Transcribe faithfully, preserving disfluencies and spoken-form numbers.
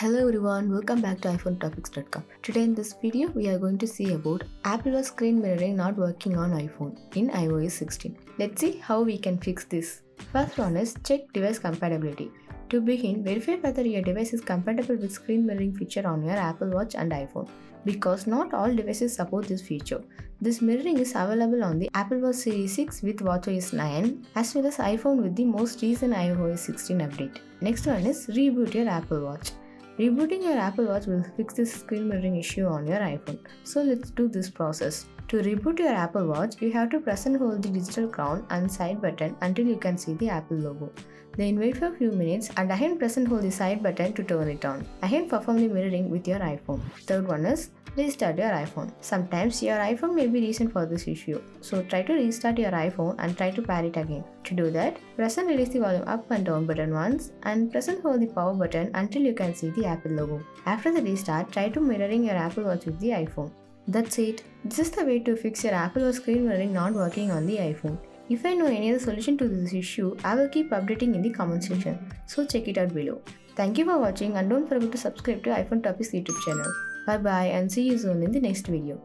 Hello everyone, welcome back to iPhone Topics dot com. Today in this video, we are going to see about Apple's screen mirroring not working on iPhone in i O S sixteen. Let's see how we can fix this. First one is check device compatibility. To begin, verify whether your device is compatible with screen mirroring feature on your Apple Watch and iPhone, because not all devices support this feature. This mirroring is available on the Apple Watch Series six with WatchOS nine as well as iPhone with the most recent i O S sixteen update. Next one is reboot your Apple Watch. Rebooting your Apple Watch will fix this screen mirroring issue on your iPhone. So let's do this process. To reboot your Apple Watch, you have to press and hold the digital crown and side button until you can see the Apple logo. Then wait for a few minutes and again press and hold the side button to turn it on. Again perform the mirroring with your iPhone. Third one is restart your iPhone. Sometimes your iPhone may be reason for this issue. So try to restart your iPhone and try to pair it again. To do that, press and release the volume up and down button once and press and hold the power button until you can see the Apple logo. After the restart, try to mirroring your Apple Watch with the iPhone. That's it. This is the way to fix your Apple Watch screen mirroring not working on the iPhone. If I know any other solution to this issue, I will keep updating in the comment section. So check it out below. Thank you for watching and don't forget to subscribe to iPhone Topics YouTube channel. Bye bye and see you soon in the next video.